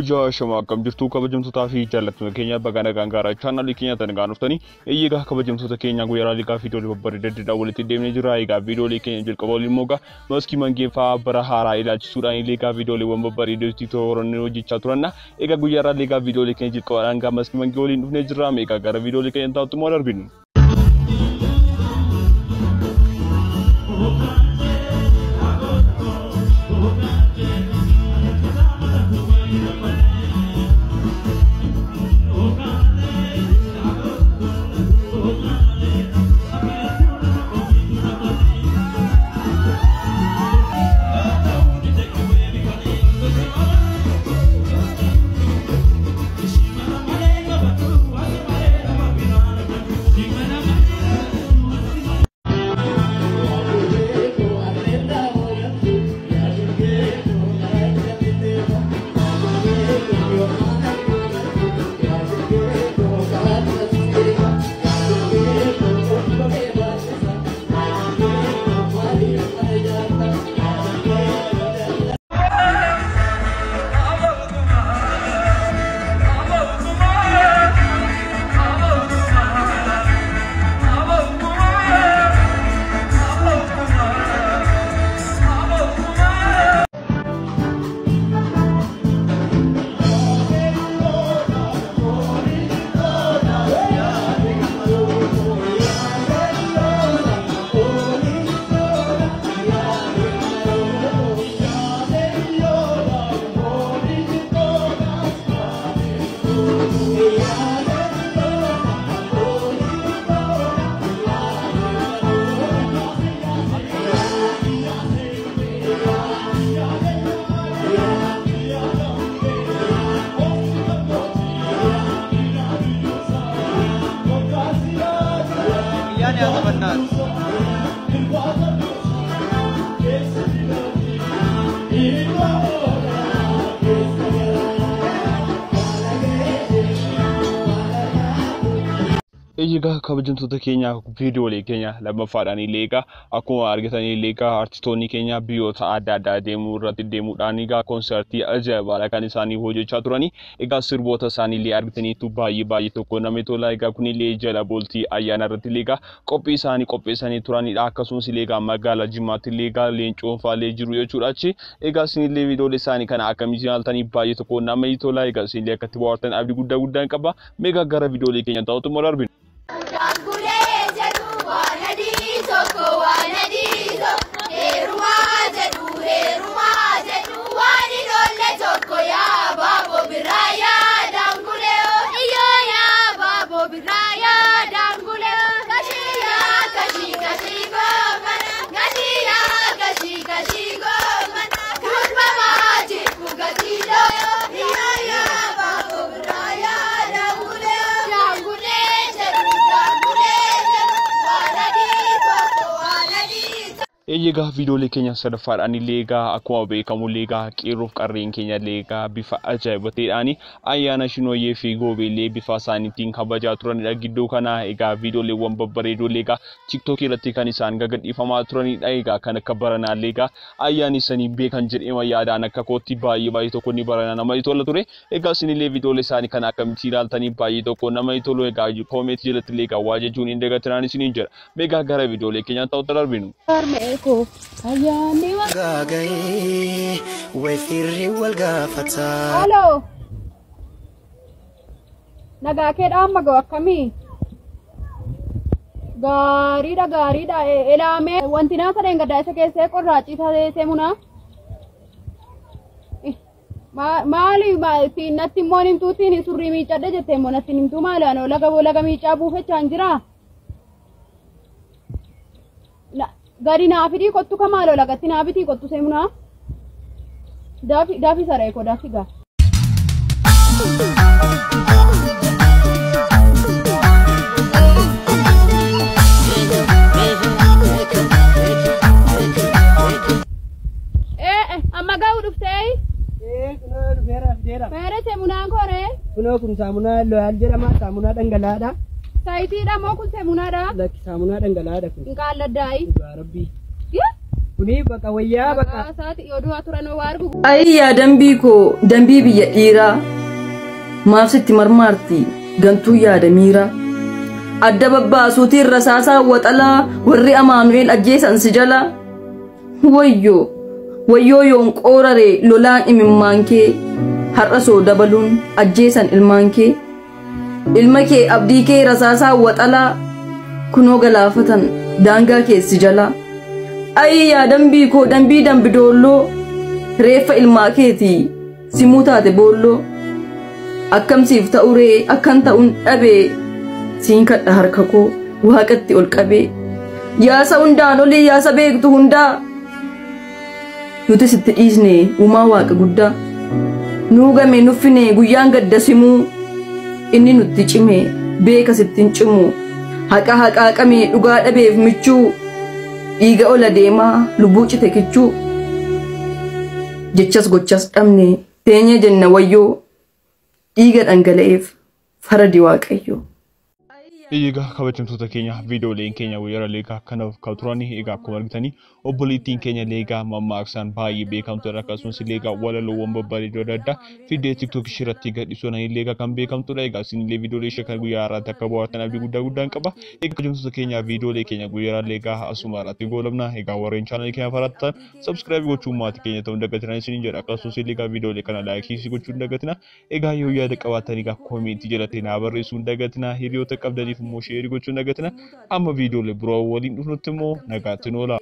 Hoja shama kam jirtu kaba jimtu tafi jalatun Kenya bagana gangara chana likinya tan ganuftani e ga kaba jimtu ta Kenya guyara lika fitoli babbar dedda woliti demne jurai ga video likinya jil kaba limoga maski mangi fa barahara ila surani lika video le wamba bari deti toron noji chaturana e ga guyara lika video likinya jil kaba anga maski mangi olin dufne jira me ga gara video likinya ta tumor bin Ejiga kabajin tuta Kenya video le Kenya laba fadani leka aku argitani leka artistoni Kenya biota adada demu rati demu daniga konserti aja balakani sani hoje chaturani ega sirbota sani le argitani tu bayi bayi toko nameto laika kuni le jala bolti ayana rati leka kopi sani turani akasun si leka magala jimati leka lenchonfa le jiruyo churachi ega sini le video le sani kana akamizina tani bayi toko nameto laika sini le katiwartan abdi gudda gudda kaba mega gara video le Kenya tautu morarbin Ejega video le Kenya sadafar ani lega akwa be kamu lega kiruf karin Kenya lega bifa aja bati ani ayana shino ye figo be le bifa sani ting kabaja turani lagi dokana ega video le wamba baredo lega tiktok irati kanisan gagat ifama turani ega kana kabarana lega ayani sani be kanjir ema yada nakakoti bayi bayi toko ni barana nama itola ture ega sini le video le sani kana kamtiral tani bayi toko nama itolo ega ju komet jilat lega waje juni ndega tanani sini jer mega gara video le Kenya tautalar binu ko ayani wa gagai wa sirri wal gafata hello naga ke amma go akami gari da elame wantina sare ngada sake se ko rachi thare se muna mali ba ti natti monim tu ti ni surri mi chadde jete monatti nim tu mala no laga bo laga mi chabu fe chanjira gari naafiti kottu kamalo lagatti naafiti kottu semuna dafi sarai ko dafi ga amma ga uduftei kuno bera semuna kore kuno kum samuna lo aljira ma samuna dangalada Saiti da mo kun semuna da? Laki samuna dangala da kun. Ngala dai. Rabbi. Ya? Kuni baka wayya baka saati yodu aturan wargu ayya dambiko dambi biya dira mafsiti marmarti gantu ya damira adda babba sutir rasasa watala warri amanuel ajjesan sijala wayyo wayyo yon qorare lolan immanke haraso dabalun ajjesan ilmanke ilmake abdike rasasa watala kuno galafatan danga ke sijala ayya dambi ko dambi dambi dollo refa ilmaketi simutaate bollo akkam sif taure akkan taun abe sinka harkako waqatti olqabe ya saunda nole ya sabegtu hunda nuti sitti isne uma waqa gudda nuga me nufine guyan gadda simu inni nutti cime beka sittin cimu haqa haqa qame duga dabe michu iga ola dema lubuci tekichu jechas gochas damne tenye jenna wayyo iga dangaleef faradi waqayyo iga kabachimtu takenya video le kenya wera leka kanaf kautrani iga kumargitani oboliti kenya lega mamaksan bayi bekam to rakasun silega wala lo womba bari dodda fide tiktok shirati gadi sona lega kam bekam to lega sin le video le shakal guyara takabo atana bi gudda guddan qaba iga kabachimtu takenya video le kenya wera lega asumara tigolamna iga warin channel kenya faratta subscribe gochu mat kenya to ndagatrani sin jara kasun silega video le kana like si gochu ndagatina iga yo ya de qawatani ga comment jelatena barri sun ndagatina hidiyo takabdali mo share gochu ndagatina amma video le bro wali ndunutmo nagatinola